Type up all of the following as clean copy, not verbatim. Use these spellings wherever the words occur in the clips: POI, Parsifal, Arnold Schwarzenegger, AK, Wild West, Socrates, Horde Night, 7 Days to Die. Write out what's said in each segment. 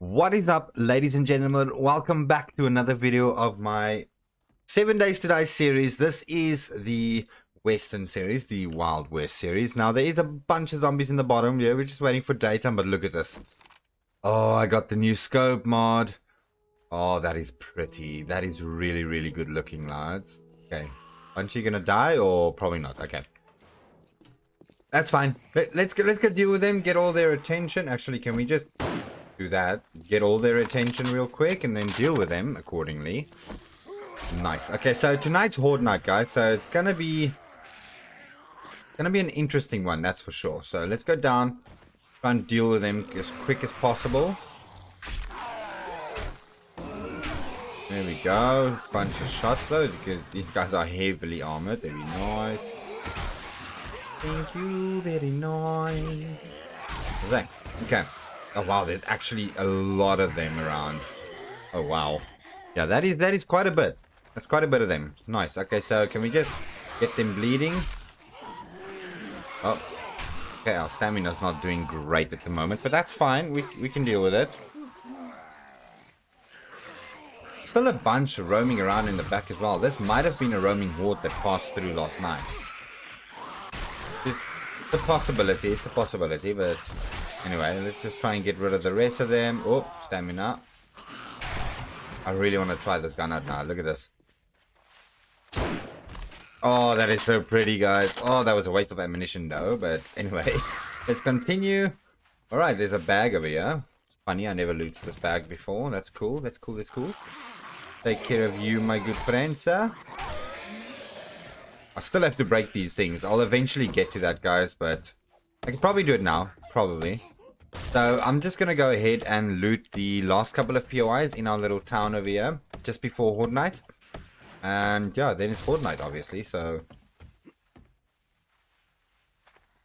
What is up, ladies and gentlemen? Welcome back to another video of my 7 Days to Die series. This is the Western series, the Wild West series. Now, there is a bunch of zombies in the bottom. Yeah, we're just waiting for daytime, but look at this. Oh, I got the new scope mod. Oh, that is pretty. That is really, really good looking, lads. Okay. Aren't you gonna die? Or probably not. Okay. That's fine. Let's go deal with them, get all their attention. Actually, can we just do that? Get all their attention real quick and then deal with them accordingly. Nice. Okay, so tonight's Horde Night, guys. So it's gonna be an interesting one, that's for sure. So let's go down, try and deal with them as quick as possible. There we go. Bunch of shots though, because these guys are heavily armored. That'd be nice. Thank you, very nice. Okay. Oh wow, there's actually a lot of them around. Oh wow. Yeah, that is quite a bit. That's quite a bit of them. Nice. Okay, so can we just get them bleeding? Oh. Okay, our stamina's not doing great at the moment, but that's fine. We can deal with it. Still a bunch roaming around in the back as well. This might have been a roaming horde that passed through last night. It's a possibility, but anyway, let's just try and get rid of the rest of them. Oh, stamina. I really want to try this gun out now. Look at this. Oh, that is so pretty, guys. Oh, that was a waste of ammunition, though. But anyway, let's continue. All right, there's a bag over here. It's funny, I never looted this bag before. That's cool, that's cool. Take care of you, my good friend, sir. I still have to break these things. I'll eventually get to that, guys, but I can probably do it now. Probably. So I'm just going to go ahead and loot the last couple of POIs in our little town over here, just before Horde Night. And yeah, then it's Horde Night, obviously, so.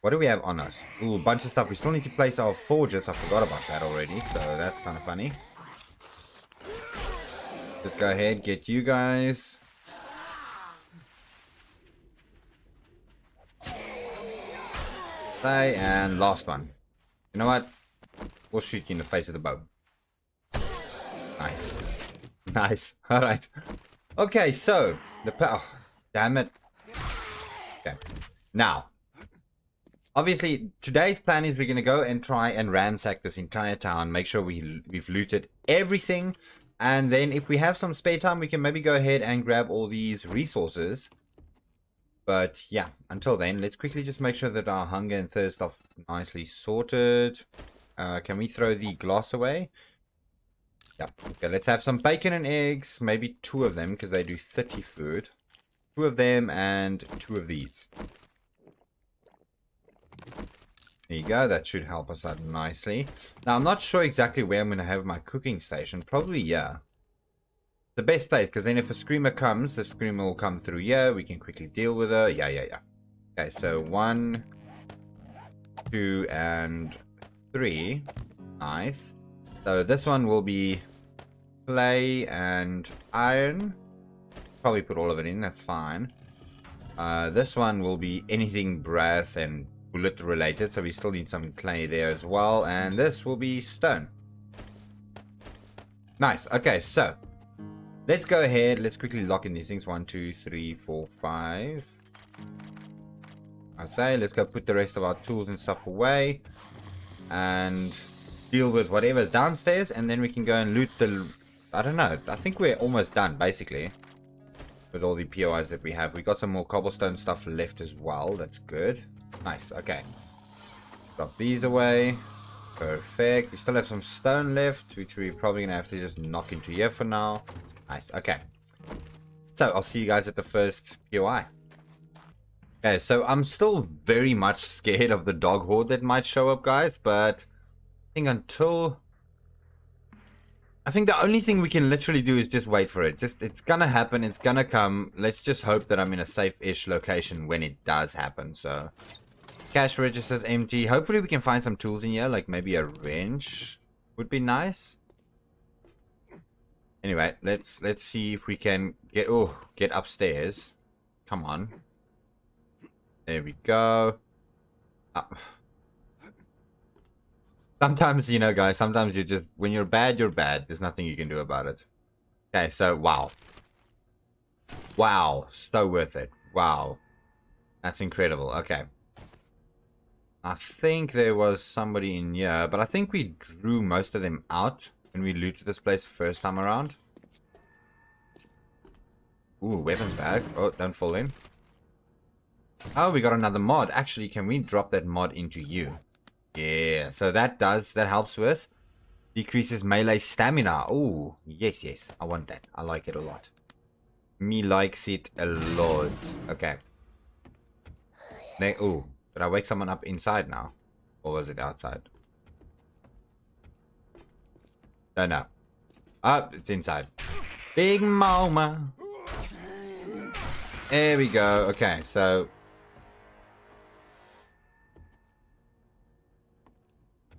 What do we have on us? Ooh, a bunch of stuff. We still need to place our forges. I forgot about that already, so that's kind of funny. Just go ahead, get you guys. And last one. You know what? We'll shoot you in the face with a bow. Nice. Nice. Alright. Okay, so. Oh, damn it. Okay. Now. Obviously, today's plan is we're going to go and try and ransack this entire town. Make sure we've looted everything. And then if we have some spare time, we can maybe go ahead and grab all these resources. But yeah, until then, let's quickly just make sure that our hunger and thirst are nicely sorted. Can we throw the glass away? Yep. Okay, let's have some bacon and eggs. Maybe two of them, because they do 30 food. Two of them and two of these. There you go. That should help us out nicely. Now, I'm not sure exactly where I'm going to have my cooking station. Probably, yeah. The best place, because then if a screamer comes, the screamer will come through here. We can quickly deal with her. Yeah. Okay, so 1, 2, and 3. Nice. So this one will be clay and iron. Probably put all of it in. That's fine. This one will be anything brass and bullet related. So we still need some clay there as well. And this will be stone. Nice. Okay, so let's go ahead. Let's quickly lock in these things. 1, 2, 3, 4, 5. I say, let's go put the rest of our tools and stuff away. And deal with whatever's downstairs. And then we can go and loot the... I don't know. I think we're almost done, basically. With all the POIs that we have. We got some more cobblestone stuff left as well. That's good. Nice. Okay. Drop these away. Perfect. We still have some stone left, which we're probably going to have to just knock into here for now. Nice. Okay. So I'll see you guys at the first POI. Okay, so I'm still very much scared of the dog horde that might show up, guys, but I think the only thing we can literally do is just wait for it. It's gonna happen, it's gonna come. Let's just hope that I'm in a safe-ish location when it does happen, so. Cash register's empty. Hopefully we can find some tools in here, like maybe a wrench would be nice. Anyway, let's see if we can get upstairs. Come on. There we go. Sometimes, you know, guys, sometimes you just, when you're bad, you're bad. There's nothing you can do about it. Okay, so, wow. Wow, so worth it. Wow. That's incredible. Okay. I think there was somebody in here, but I think we drew most of them out when we looted this place the first time around. Ooh, weapons bag. Oh, don't fall in. Oh, we got another mod. Actually, can we drop that mod into you? Yeah, so that helps with, decreases melee stamina. Oh, yes, yes, I want that. I like it a lot. Me likes it a lot. Okay. Oh, did I wake someone up inside now? Or was it outside? Don't know. Oh, it's inside. Big mama. There we go. Okay, so...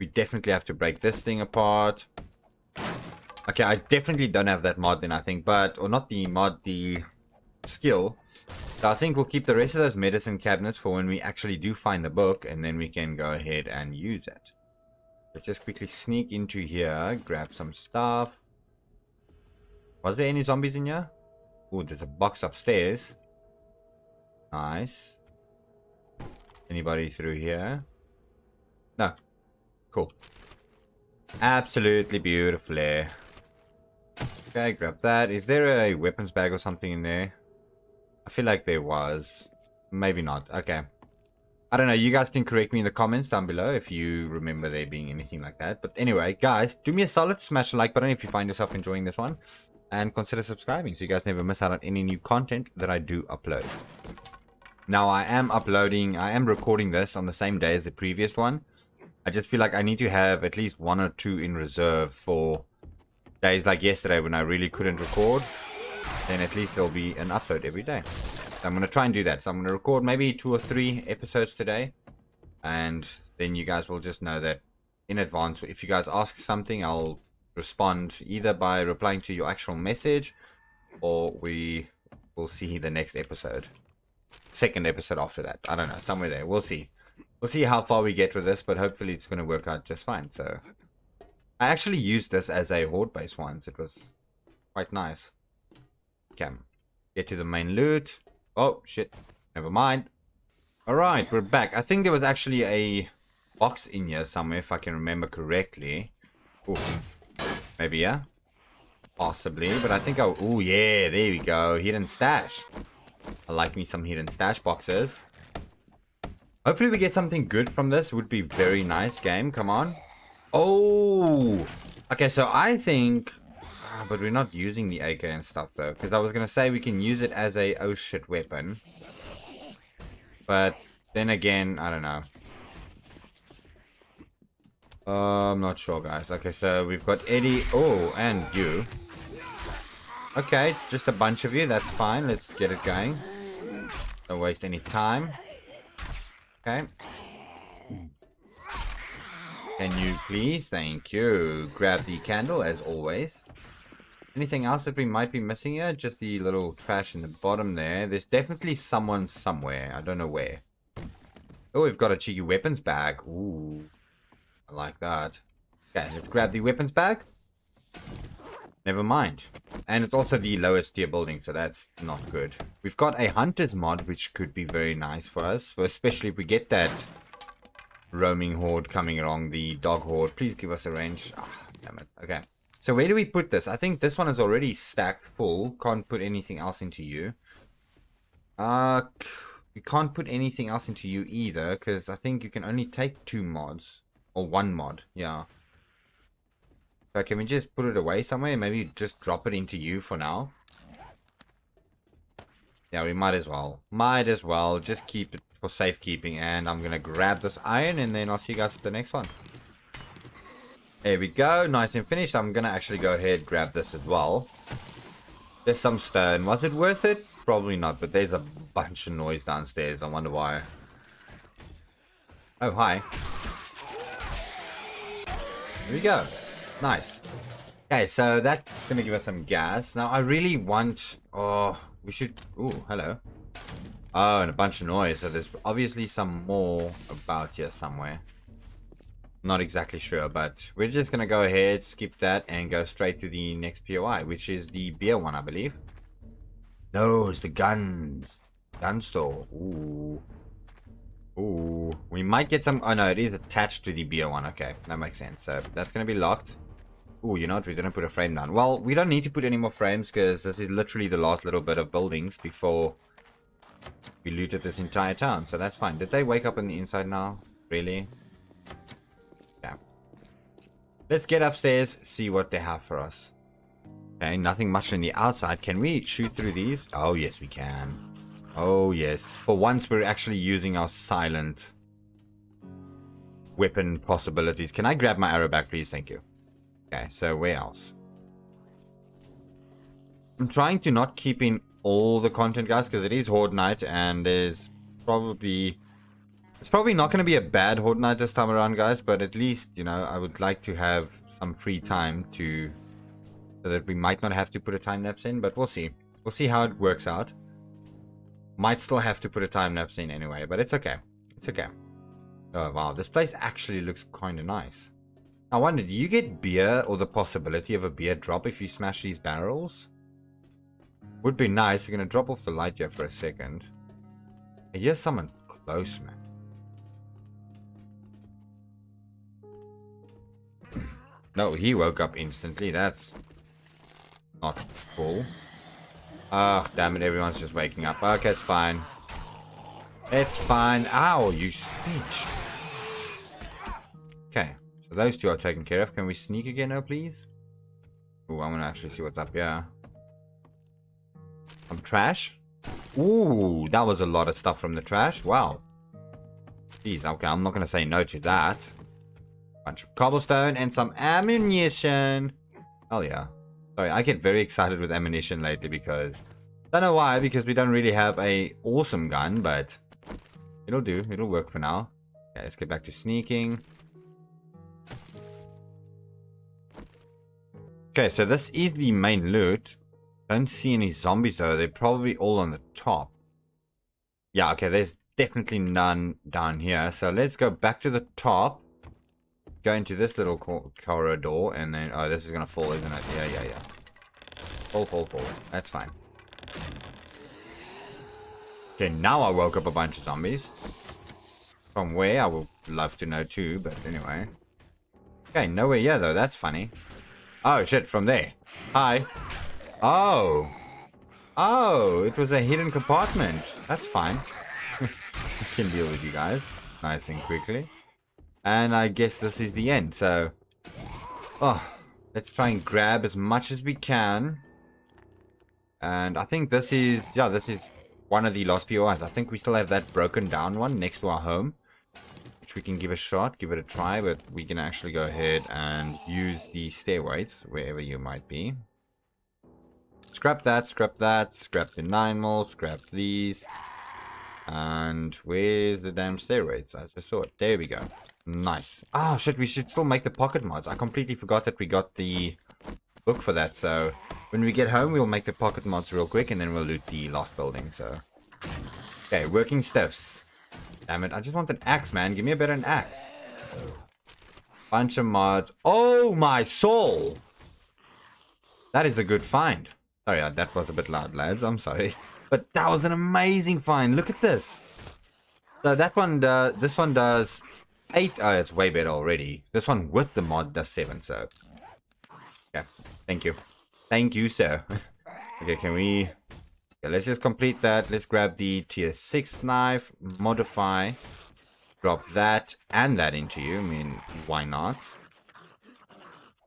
we definitely have to break this thing apart. Okay, I definitely don't have that mod then, I think. But, or not the mod, the skill. So I think we'll keep the rest of those medicine cabinets for when we actually do find the book. And then we can go ahead and use it. Let's just quickly sneak into here. Grab some stuff. Was there any zombies in here? Oh, there's a box upstairs. Nice. Anybody through here? No. Cool. Absolutely beautifully. Okay, grab that. Is there a weapons bag or something in there? I feel like there was. Maybe not. Okay. I don't know. You guys can correct me in the comments down below if you remember there being anything like that. But anyway, guys, do me a solid. Smash the like button if you find yourself enjoying this one. And consider subscribing so you guys never miss out on any new content that I do upload. Now, I am recording this on the same day as the previous one. I just feel like I need to have at least one or two in reserve for days like yesterday when I really couldn't record. Then at least there'll be an upload every day. So I'm going to try and do that. So I'm going to record maybe 2 or 3 episodes today. And then you guys will just know that in advance. If you guys ask something, I'll respond either by replying to your actual message, or we will see the next episode. Second episode after that. I don't know. Somewhere there. We'll see. We'll see how far we get with this, but hopefully it's going to work out just fine. So, I actually used this as a horde base once. It was quite nice. Okay, get to the main loot. Oh, shit. Never mind. Alright, we're back. I think there was actually a box in here somewhere, if I can remember correctly. Ooh, maybe, yeah? Possibly, but I think I... oh, yeah, there we go. Hidden stash. I like me some hidden stash boxes. Hopefully we get something good from this. Would be very nice game. Come on. Oh. Okay, so I think... but we're not using the AK and stuff, though. Because I was going to say we can use it as a oh shit weapon. But then again, I don't know. I'm not sure, guys. Okay, so we've got Eddie. Oh, and you. Okay, just a bunch of you. That's fine. Let's get it going. Don't waste any time. Okay. Can you please? Thank you. Grab the candle as always. Anything else that we might be missing here? Just the little trash in the bottom there. There's definitely someone somewhere. I don't know where. Oh, we've got a cheeky weapons bag. Ooh. I like that. Okay, let's grab the weapons bag. Never mind. And it's also the lowest tier building, so that's not good. We've got a hunter's mod, which could be very nice for us. Especially if we get that roaming horde coming along, the dog horde. Please give us a wrench. Ah, damn it. Okay. So where do we put this? I think this one is already stacked full. Can't put anything else into you. We can't put anything else into you either, because I think you can only take 2 mods. Or 1 mod, yeah. So can we just put it away somewhere? Maybe just drop it into you for now. Yeah, we might as well. Might as well. Just keep it for safekeeping. And I'm going to grab this iron. And then I'll see you guys at the next one. There we go. Nice and finished. I'm going to actually go ahead and grab this as well. There's some stone. Was it worth it? Probably not. But there's a bunch of noise downstairs. I wonder why. Oh, hi. There we go. Nice. Okay, so that's going to give us some gas. Now, I really want... oh, we should... ooh, hello. Oh, and a bunch of noise. So there's obviously some more about here somewhere. Not exactly sure, but we're just gonna go ahead, skip that, and go straight to the next POI, which is the beer one, I believe. No, it's the guns. Gun store. Ooh. Ooh. We might get some... Oh, no, it is attached to the beer one. Okay, that makes sense. So that's gonna be locked. Ooh, you know what? We didn't put a frame down. Well, we don't need to put any more frames because this is literally the last little bit of buildings before we looted this entire town. So that's fine. Did they wake up on the inside now? Really? Let's get upstairs, see what they have for us. Okay, nothing much on the outside. Can we shoot through these? Oh, yes, we can. Oh, yes. For once, we're actually using our silent weapon possibilities. Can I grab my arrow back, please? Thank you. Okay, so where else? I'm trying to not keep in all the content, guys, because it is Horde Night, and there's probably... It's probably not going to be a bad Horde Night this time around, guys, but at least, you know, I would like to have some free time to... So that we might not have to put a time-lapse in, but we'll see. We'll see how it works out. Might still have to put a time-lapse in anyway, but it's okay. It's okay. Oh, wow. This place actually looks kind of nice. I wonder, do you get beer or the possibility of a beer drop if you smash these barrels? Would be nice. We're going to drop off the light here for a second. I hear someone close, man. No, he woke up instantly. That's not cool. Oh, damn it. Everyone's just waking up. Okay, it's fine. It's fine. Ow, you snitch. Okay, so those two are taken care of. Can we sneak again now, please? Ooh, I want to actually see what's up here. I'm trash. Ooh, that was a lot of stuff from the trash. Wow. Jeez, okay. I'm not going to say no to that. Bunch of cobblestone and some ammunition. Oh yeah. Sorry, I get very excited with ammunition lately because... I don't know why, because we don't really have a awesome gun, but... It'll do. It'll work for now. Okay, let's get back to sneaking. Okay, so this is the main loot. Don't see any zombies though. They're probably all on the top. Yeah, okay, there's definitely none down here. So let's go back to the top. Go into this little corridor and then... Oh, this is going to fall, isn't it? Yeah, yeah, yeah. Fall, fall, fall. That's fine. Okay, now I woke up a bunch of zombies. From where? I would love to know too, but anyway. Okay, nowhere here though. That's funny. Oh, shit. From there. Hi. Oh. Oh, it was a hidden compartment. That's fine. I can deal with you guys. Nice and quickly. And I guess this is the end, so... Oh, let's try and grab as much as we can. And I think this is... Yeah, this is one of the last POIs. I think we still have that broken down one next to our home. Which we can give a shot, give it a try. But we can actually go ahead and use the stairways, wherever you might be. Scrap that, scrap that. Scrap the 9mm, scrap these. And where's the damn stairways? I just saw it. There we go. Nice. Oh, shit, we should still make the pocket mods. I completely forgot that we got the book for that, so when we get home, we'll make the pocket mods real quick, and then we'll loot the last building, so... Okay, working stuffs. Damn it, I just want an axe, man. Give me a better axe. Bunch of mods. Oh, my soul! That is a good find. Sorry, that was a bit loud, lads. I'm sorry. But that was an amazing find. Look at this. So that one, this one does... 8. Oh, it's way better already. This one with the mod does 7, so... Okay, thank you. Thank you, sir. Okay, can we... Okay, let's just complete that. Let's grab the tier 6 knife. Modify. Drop that and that into you. I mean, why not?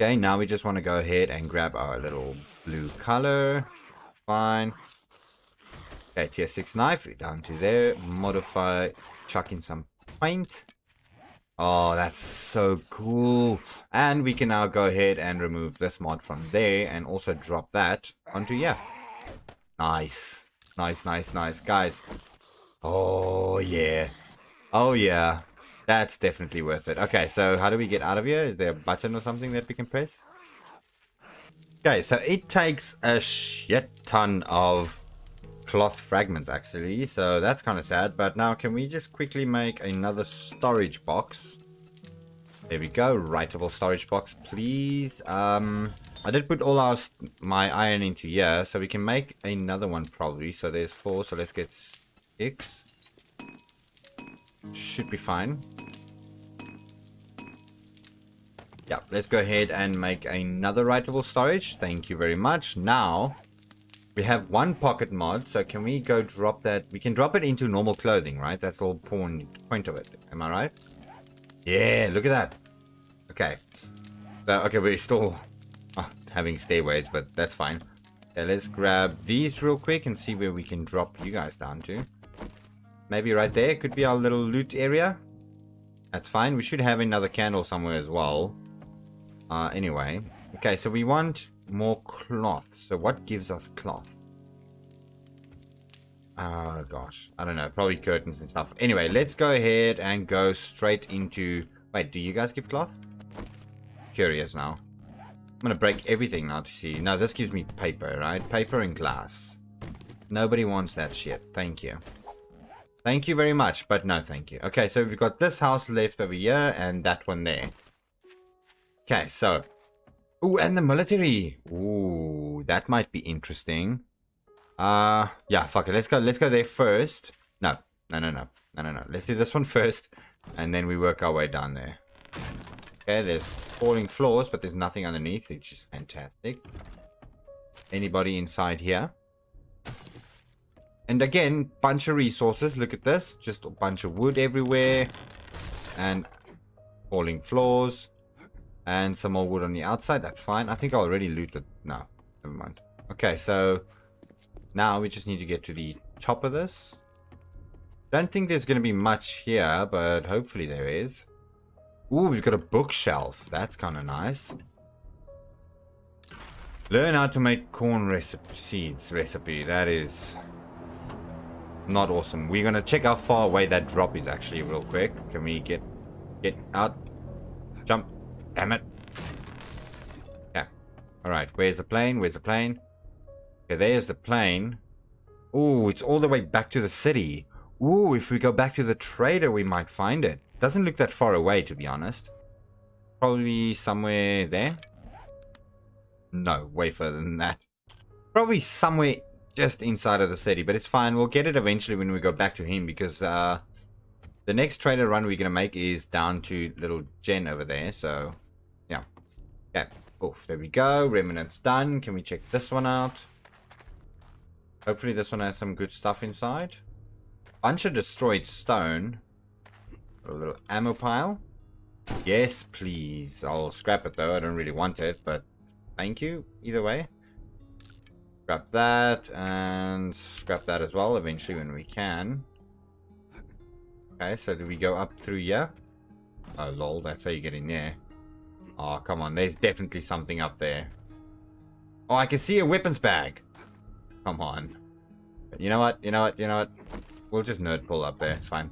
Okay, now we just want to go ahead and grab our little blue color. Fine. Okay, tier 6 knife. Down to there. Modify. Chuck in some paint. Oh, that's so cool. And we can now go ahead and remove this mod from there and also drop that onto, yeah. Nice. Nice, nice, nice. Guys. Oh, yeah. Oh, yeah. That's definitely worth it. Okay, so how do we get out of here? Is there a button or something that we can press? Okay, so it takes a shit ton of cloth fragments actually, so that's kind of sad. But now can we just quickly make another storage box There we go. Writable storage box, please. I did put all my iron into here, so we can make another one probably. So there's 4, so let's get 6. Should be fine. Yeah, let's go ahead and make another writable storage. Thank you very much. Now, we have one pocket mod, so can we go drop that? We can drop it into normal clothing, right? That's the whole point of it. Am I right? Yeah, look at that. Okay. So, okay, we're still having stairways, but that's fine. Okay, let's grab these real quick and see where we can drop you guys down to. Maybe right there could be our little loot area. That's fine. We should have another candle somewhere as well. Anyway. Okay, so we want more cloth. So what gives us cloth? Oh, gosh. I don't know. Probably curtains and stuff. Anyway, let's go ahead and go straight into... Wait, do you guys give cloth? Curious now. I'm going to break everything now to see. No, this gives me paper, right? Paper and glass. Nobody wants that shit. Thank you. Thank you very much, but no thank you. Okay, so we've got this house left over here and that one there. Okay, so... Ooh, and the military. Ooh, that might be interesting. Yeah, fuck it. Let's go there first. No. Let's do this one first, and then we work our way down there. Okay, there's falling floors, but there's nothing underneath, which is fantastic. Anybody inside here? And again, bunch of resources. Look at this. Just a bunch of wood everywhere. And falling floors. And some more wood on the outside. That's fine. I think I already looted. No, never mind. Okay, so now we just need to get to the top of this. Don't think there's going to be much here, but hopefully there is. Ooh, we've got a bookshelf. That's kind of nice. Learn how to make corn seeds recipe. That is... not awesome. We're gonna check how far away that drop is actually real quick. Can we get out? Jump. Damn it. Yeah. Alright, where's the plane? Where's the plane? Okay, there's the plane. Ooh, it's all the way back to the city. Ooh, if we go back to the trader we might find it. Doesn't look that far away to be honest. Probably somewhere there. No, way further than that. Probably somewhere just inside of the city, but it's fine. We'll get it eventually when we go back to him because the next trader run we're going to make is down to little Jen over there. So, yeah. Okay. Oof, there we go. Remnants done. Can we check this one out? Hopefully this one has some good stuff inside. Bunch of destroyed stone. Got a little ammo pile. Yes, please. I'll scrap it though. I don't really want it, but thank you either way. Scrap that and scrap that as well eventually when we can. Okay, so do we go up through here? Oh lol, that's how you get in there. Oh come on, there's definitely something up there. Oh, I can see a weapons bag. Come on. But you know what? We'll just nerd pull up there, it's fine.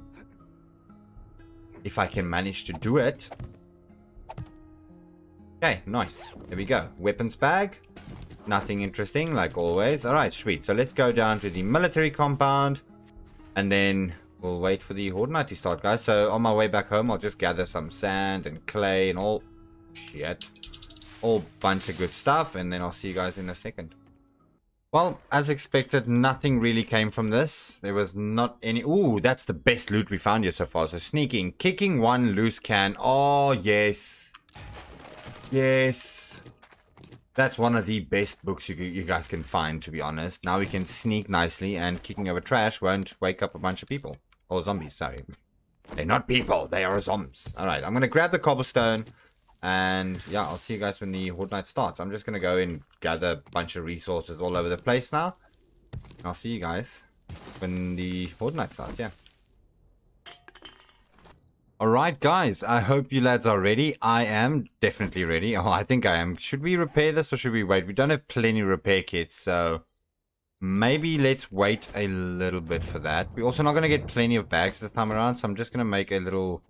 If I can manage to do it. Okay, nice. There we go. Weapons bag. Nothing interesting, like always. Alright, sweet. So let's go down to the military compound. And then we'll wait for the Horde Night to start, guys. So on my way back home, I'll just gather some sand and clay and all... shit. All bunch of good stuff. And then I'll see you guys in a second. Well, as expected, nothing really came from this. There was not any... Ooh, that's the best loot we found here so far. So sneaking, kicking one loose can. Oh, yes. Yes. That's one of the best books you guys can find, to be honest. Now we can sneak nicely, and kicking over trash won't wake up a bunch of people. Or zombies, sorry. They're not people, they are zombies. Alright, I'm going to grab the cobblestone, and yeah, I'll see you guys when the Horde Night starts. I'm just going to go and gather a bunch of resources all over the place now. I'll see you guys when the Horde Night starts, yeah. Alright guys, I hope you lads are ready. I am definitely ready. Oh, I think I am. Should we repair this or should we wait? We don't have plenty of repair kits, so maybe let's wait a little bit for that. We're also not going to get plenty of bags this time around, so I'm just going to make a little...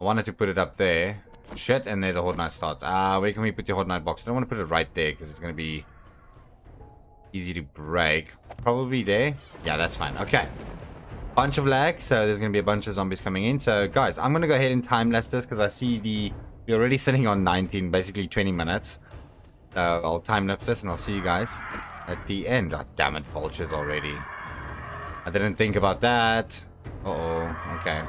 I wanted to put it up there. Shit, and there the Horde Night starts. Ah, where can we put the Horde Night box? I don't want to put it right there because it's going to be easy to break. Probably there. Yeah, that's fine. Okay. bunch of lag, so there's gonna be a bunch of zombies coming in. So guys, I'm gonna go ahead and time lapse this because I see we're already sitting on 19, basically 20 minutes. So I'll time lapse this and I'll see you guys at the end. Oh, damn it, vultures already. I didn't think about that. Uh-oh, okay.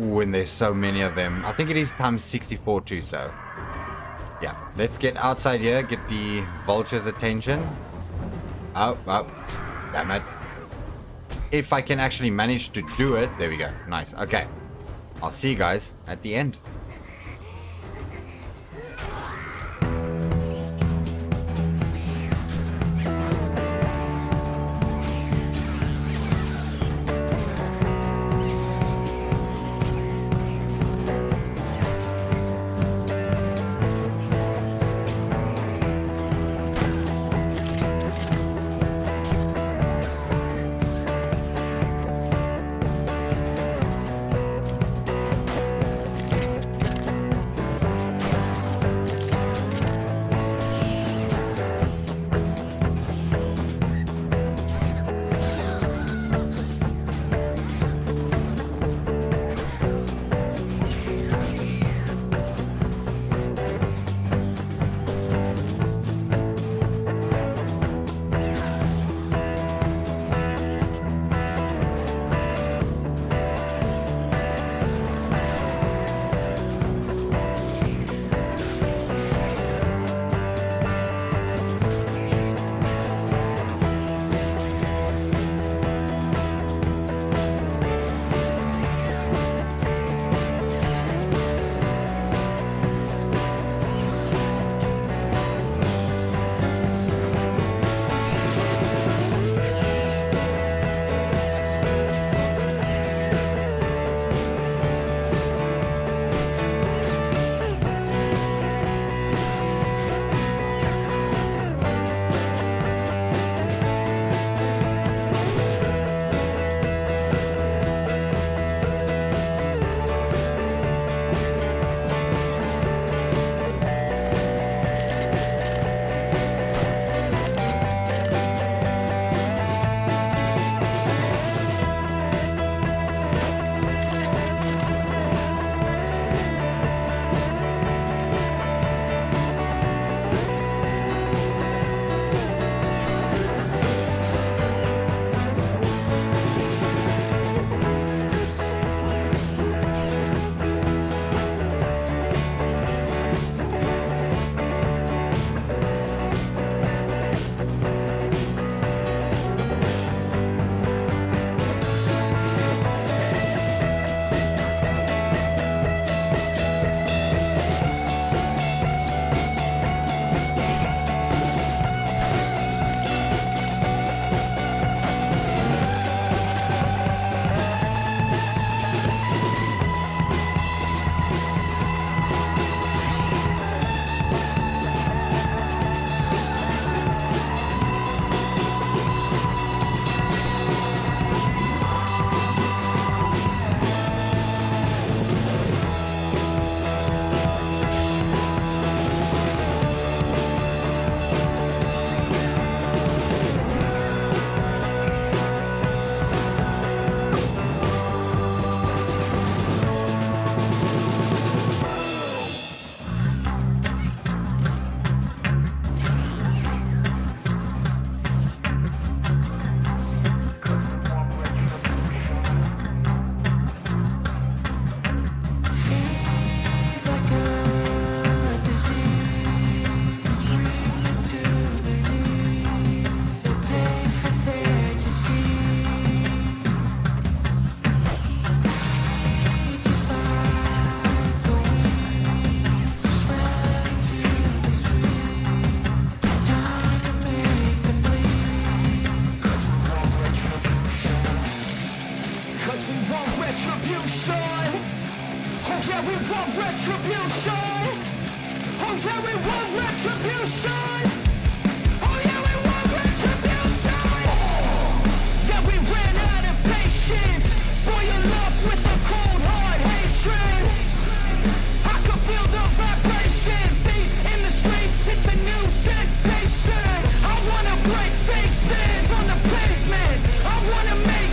Ooh, and there's so many of them. I think it is times 64 too, so. Yeah, let's get outside here, get the vultures' attention. Oh, oh, damn it. If I can actually manage to do it. There we go, nice, okay. I'll see you guys at the end.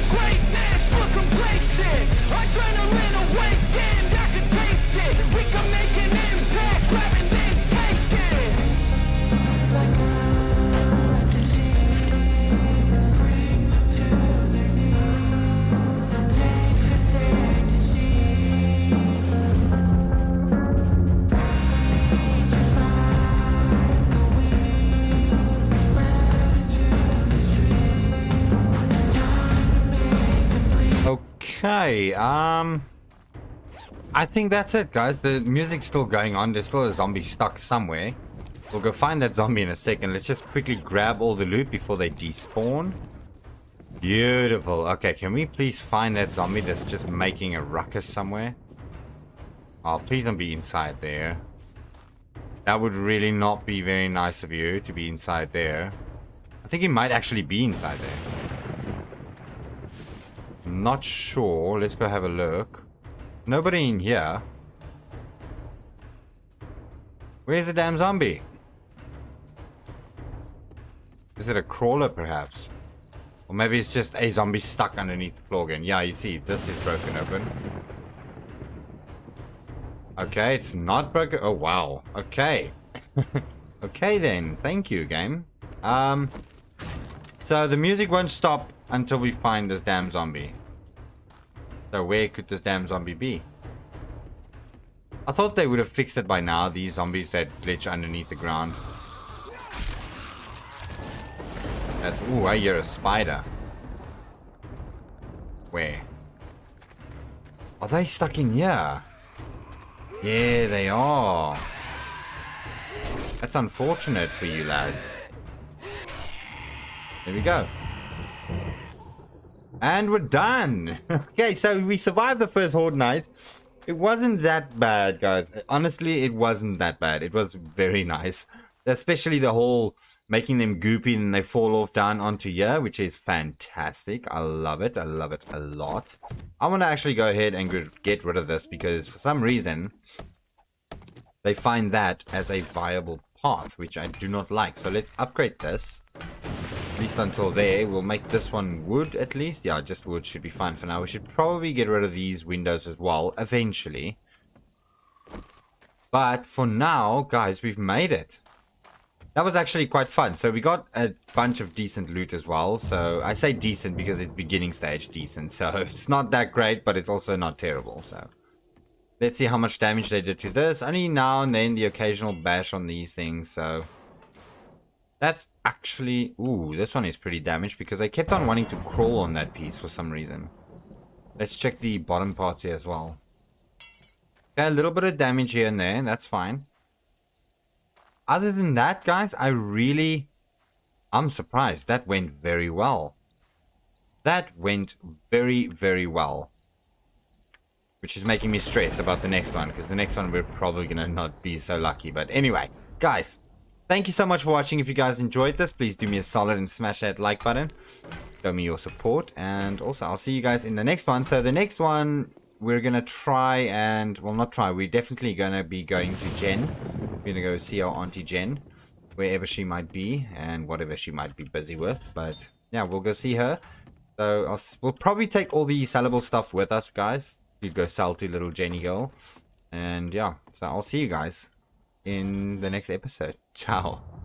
Greatness. Okay, I think that's it, guys. The music's still going on. There's still a zombie stuck somewhere. We'll go find that zombie in a second. Let's just quickly grab all the loot before they despawn. Beautiful. Okay, can we please find that zombie that's just making a ruckus somewhere? Oh, please don't be inside there. That would really not be very nice of you to be inside there. I think he might actually be inside there. I'm not sure. Let's go have a look. Nobody in here. Where's the damn zombie? Is it a crawler, perhaps? Or maybe it's just a zombie stuck underneath the floor again. Yeah, you see, this is broken open. Okay, it's not broken. Oh, wow. Okay. Okay, then. Thank you, game. So the music won't stop until we find this damn zombie. So where could this damn zombie be? I thought they would have fixed it by now, these zombies that glitch underneath the ground. That's... Ooh, I hear a spider. Where? Are they stuck in here? Yeah, they are. That's unfortunate for you lads. There we go. And we're done! Okay, so we survived the first Horde Night. It wasn't that bad, guys. Honestly, it wasn't that bad. It was very nice. Especially the whole making them goopy and they fall off down onto here, which is fantastic. I love it. I love it a lot. I want to actually go ahead and get rid of this because for some reason, they find that as a viable path, which I do not like. So let's upgrade this. At least until there. We'll make this one wood at least. Yeah, just wood should be fine for now. We should probably get rid of these windows as well eventually. But for now, guys, we've made it. That was actually quite fun. So we got a bunch of decent loot as well. So I say decent because it's beginning stage decent. So it's not that great, but it's also not terrible. So let's see how much damage they did to this. Only now and then the occasional bash on these things. So... that's actually... Ooh, this one is pretty damaged because I kept on wanting to crawl on that piece for some reason. Let's check the bottom parts here as well. Okay, a little bit of damage here and there. That's fine. Other than that, guys, I'm surprised. That went very well. That went very, very well. Which is making me stress about the next one. Because the next one we're probably going to not be so lucky. But anyway, guys... thank you so much for watching. If you guys enjoyed this, please do me a solid and smash that like button. Show me your support. And also, I'll see you guys in the next one. So the next one, we're going to try and... well, not try. We're definitely going to be going to Jen. We're going to go see our Auntie Jen, wherever she might be and whatever she might be busy with. But yeah, we'll go see her. So we'll probably take all the sellable stuff with us, guys. We'll go sell to little Jenny girl. And yeah, so I'll see you guys in the next episode. Ciao.